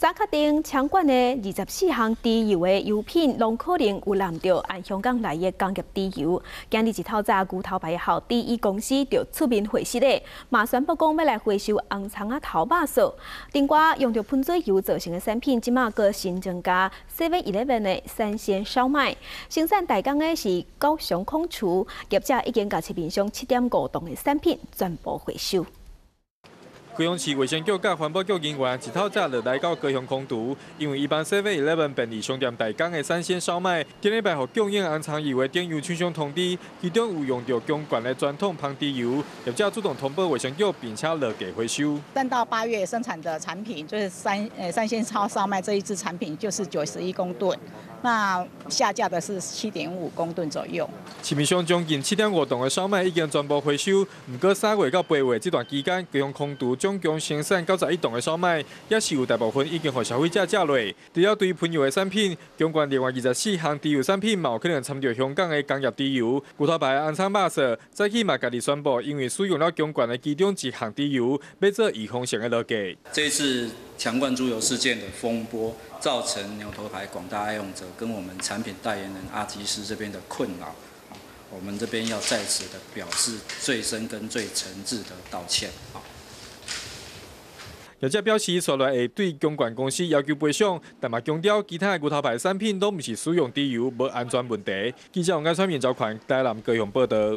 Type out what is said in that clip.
早确定相关的24项猪油的油品，拢可能有滥着按香港来的工业猪油。今日一透早，牛头牌校第一公司就出面回释嘞，嘛宣布讲要来回收红葱啊头肉素。另外，用着喷水油做成的产品，即马个新增加 Seven Eleven 的生鲜烧麦。生产大工的是高雄空厨，业者已经甲市面上7.5吨的产品全部回收。 高雄市卫生局甲环保局人员一透早就来到高雄空厨，因为伊帮 Seven Eleven 便利商店大港的生鲜烧麦，今日被供应红葱油的顶油厂商通知，其中有用到强冠的传统芳猪油，业者主动通报卫生局，并且勒给回收。3到8月生产的产品就是生鲜烧麦这一支产品就是91公吨，那下架的是7.5公吨左右。市面上将近7.5吨的烧麦已经全部回收，不过3月到8月这段期间，高雄空厨 总共生产91吨的烧麦，也是有大部分已经予消费者食落。除了对喷油的产品，中国另外24项猪油产品，嘛有可能掺着香港的工业猪油。牛头牌红葱肉素早起嘛家己宣布，因为使用了中国的其中1项猪油，要做预防性的落价。这次强冠猪油事件的风波，造成牛头牌广大爱用者跟我们产品代言人阿基师这边的困扰。 我们这边要在此的表示最深跟最诚挚的道歉。 业者表示，所来会对公关公司要求赔偿，但嘛强调其他的牛头牌产品都毋是使用猪油，无安全问题。记者王家川面朝看，台南高雄报道。